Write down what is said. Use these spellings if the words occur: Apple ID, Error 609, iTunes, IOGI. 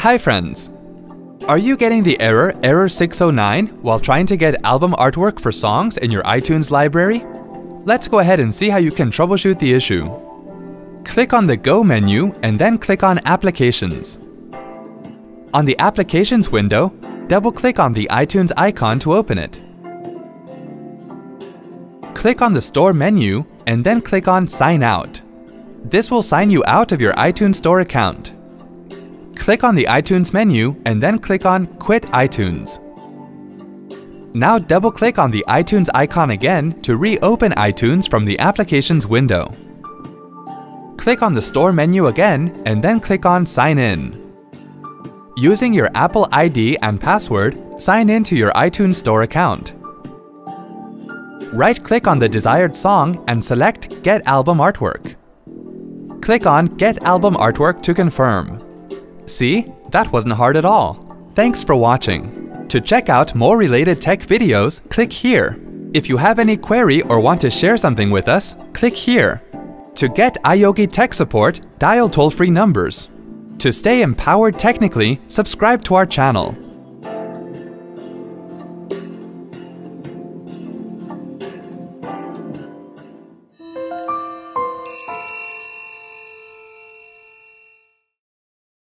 Hi friends! Are you getting the error, Error 609, while trying to get album artwork for songs in your iTunes library? Let's go ahead and see how you can troubleshoot the issue. Click on the Go menu and then click on Applications. On the Applications window, double-click on the iTunes icon to open it. Click on the Store menu and then click on Sign Out. This will sign you out of your iTunes Store account. Click on the iTunes menu and then click on Quit iTunes. Now double-click on the iTunes icon again to reopen iTunes from the Applications window. Click on the Store menu again and then click on Sign In. Using your Apple ID and password, sign in to your iTunes Store account. Right-click on the desired song and select Get Album Artwork. Click on Get Album Artwork to confirm. See, that wasn't hard at all. Thanks for watching. To check out more related tech videos, click here. If you have any query or want to share something with us, click here. To get IOGI tech support, dial toll-free numbers. To stay empowered technically, subscribe to our channel.